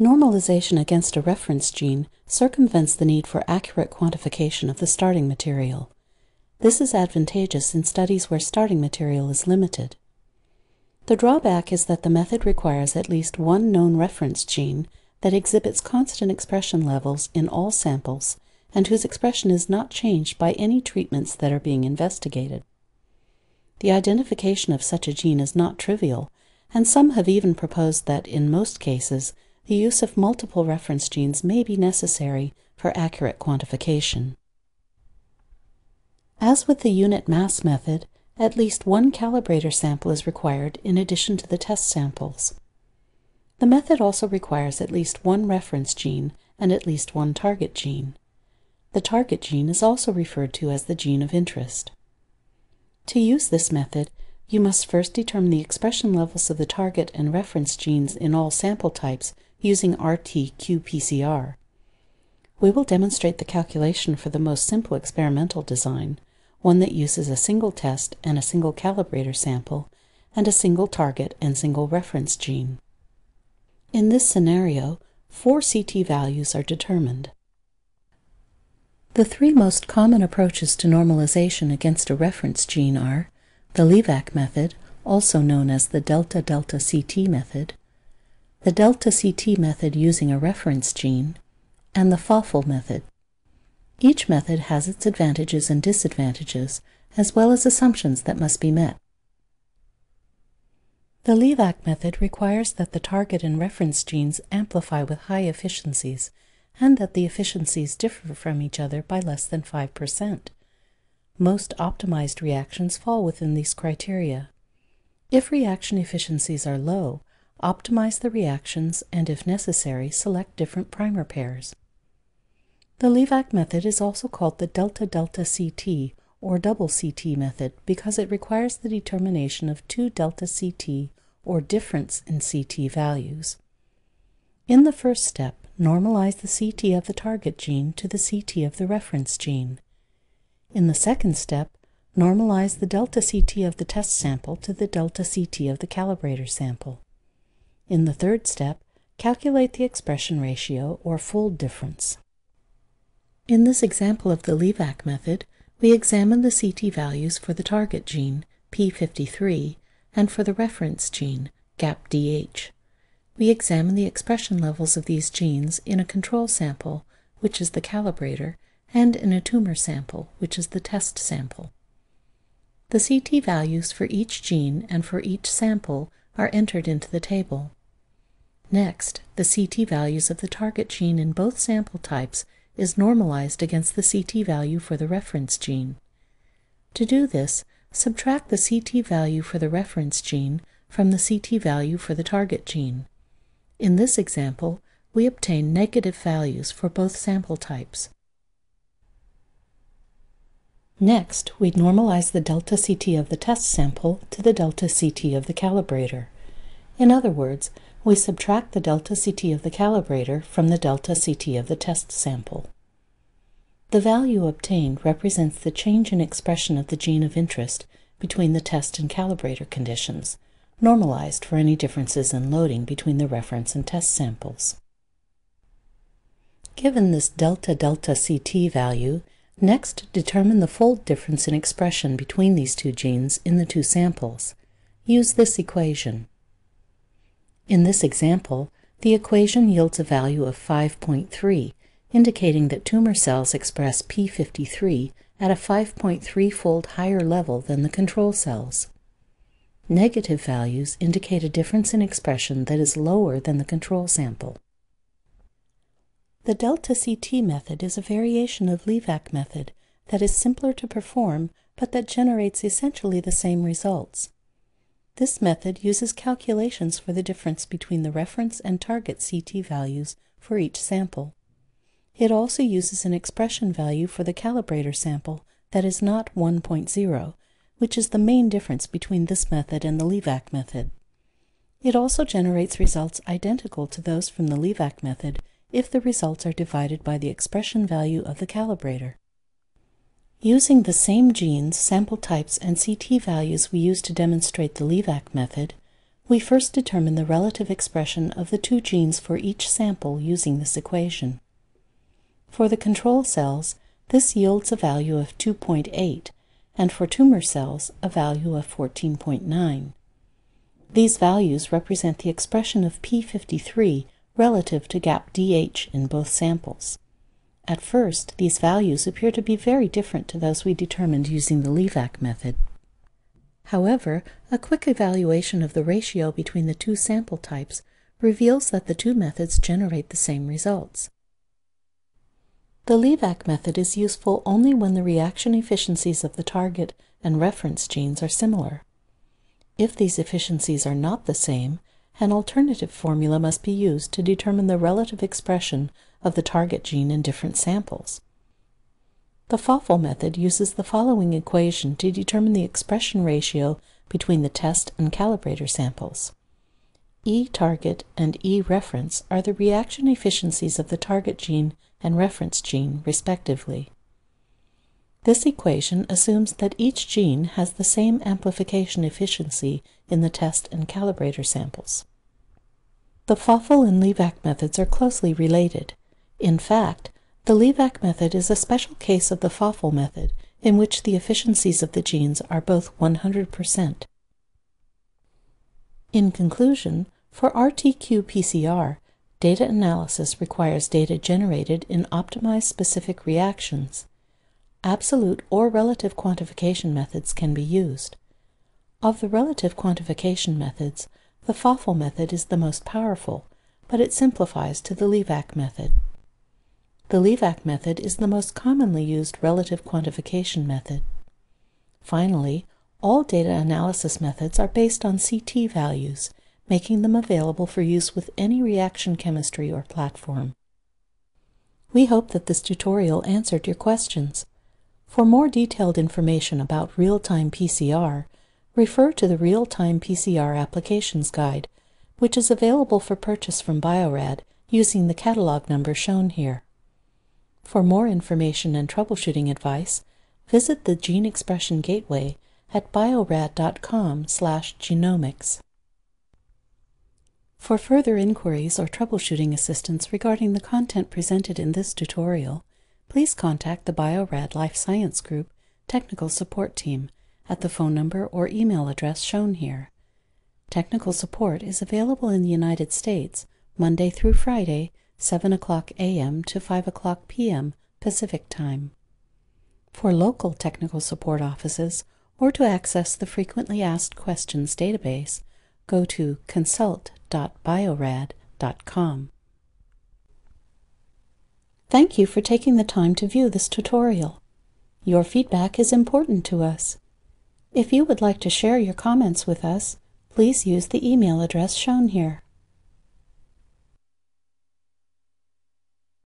Normalization against a reference gene circumvents the need for accurate quantification of the starting material. This is advantageous in studies where starting material is limited. The drawback is that the method requires at least one known reference gene that exhibits constant expression levels in all samples and whose expression is not changed by any treatments that are being investigated. The identification of such a gene is not trivial, and some have even proposed that, in most cases, the use of multiple reference genes may be necessary for accurate quantification. As with the unit mass method, at least one calibrator sample is required in addition to the test samples. The method also requires at least one reference gene and at least one target gene. The target gene is also referred to as the gene of interest. To use this method, you must first determine the expression levels of the target and reference genes in all sample types using RT-qPCR. We will demonstrate the calculation for the most simple experimental design, one that uses a single test and a single calibrator sample, and a single target and single reference gene. In this scenario, 4 CT values are determined. The three most common approaches to normalization against a reference gene are the Livak method, also known as the delta CT method, the delta CT method using a reference gene, and the Pfaffl method. Each method has its advantages and disadvantages, as well as assumptions that must be met. The Livak method requires that the target and reference genes amplify with high efficiencies, and that the efficiencies differ from each other by less than 5%. Most optimized reactions fall within these criteria. If reaction efficiencies are low, optimize the reactions and, if necessary, select different primer pairs. The Livak method is also called the delta CT or double CT method because it requires the determination of two delta CT or difference in CT values. In the first step, normalize the CT of the target gene to the CT of the reference gene. In the second step, normalize the delta CT of the test sample to the delta CT of the calibrator sample. In the third step, calculate the expression ratio or fold difference. In this example of the Livak method, we examine the CT values for the target gene, P53, and for the reference gene, GAPDH. We examine the expression levels of these genes in a control sample, which is the calibrator, and in a tumor sample, which is the test sample. The CT values for each gene and for each sample are entered into the table. Next, the CT values of the target gene in both sample types is normalized against the CT value for the reference gene. To do this, subtract the CT value for the reference gene from the CT value for the target gene. In this example, we obtain negative values for both sample types. Next, we normalize the delta CT of the test sample to the delta CT of the calibrator. In other words, we subtract the delta CT of the calibrator from the delta CT of the test sample. The value obtained represents the change in expression of the gene of interest between the test and calibrator conditions, normalized for any differences in loading between the reference and test samples. Given this delta CT value, next determine the fold difference in expression between these two genes in the two samples. Use this equation. In this example, the equation yields a value of 5.3, indicating that tumor cells express P53 at a 5.3-fold higher level than the control cells. Negative values indicate a difference in expression that is lower than the control sample. The delta CT method is a variation of Livak method that is simpler to perform but that generates essentially the same results. This method uses calculations for the difference between the reference and target CT values for each sample. It also uses an expression value for the calibrator sample that is not 1.0, which is the main difference between this method and the Livak method. It also generates results identical to those from the Livak method if the results are divided by the expression value of the calibrator. Using the same genes, sample types, and CT values we used to demonstrate the Livak method, we first determine the relative expression of the two genes for each sample using this equation. For the control cells, this yields a value of 2.8, and for tumor cells, a value of 14.9. These values represent the expression of P53 relative to GAPDH in both samples. At first, these values appear to be very different to those we determined using the Livak method. However, a quick evaluation of the ratio between the two sample types reveals that the two methods generate the same results. The Livak method is useful only when the reaction efficiencies of the target and reference genes are similar. If these efficiencies are not the same, an alternative formula must be used to determine the relative expression of the target gene in different samples. The Pfaffl method uses the following equation to determine the expression ratio between the test and calibrator samples. E target and E reference are the reaction efficiencies of the target gene and reference gene, respectively. This equation assumes that each gene has the same amplification efficiency in the test and calibrator samples. The Pfaffl and Livak methods are closely related. In fact, the Livak method is a special case of the Pfaffl method, in which the efficiencies of the genes are both 100%. In conclusion, for RT-qPCR, data analysis requires data generated in optimized specific reactions. Absolute or relative quantification methods can be used. Of the relative quantification methods, the Pfaffl method is the most powerful, but it simplifies to the Livak method. The Livak method is the most commonly used relative quantification method. Finally, all data analysis methods are based on CT values, making them available for use with any reaction chemistry or platform. We hope that this tutorial answered your questions. For more detailed information about real-time PCR, refer to the Real-Time PCR Applications Guide, which is available for purchase from Bio-Rad using the catalog number shown here. For more information and troubleshooting advice, visit the Gene Expression Gateway at biorad.com/genomics. For further inquiries or troubleshooting assistance regarding the content presented in this tutorial, please contact the Bio-Rad Life Science Group Technical Support Team at the phone number or email address shown here. Technical support is available in the United States Monday through Friday, 7 o'clock a.m. to 5 o'clock p.m. Pacific Time. For local technical support offices or to access the Frequently Asked Questions database, go to consult.biorad.com. Thank you for taking the time to view this tutorial. Your feedback is important to us. If you would like to share your comments with us, please use the email address shown here.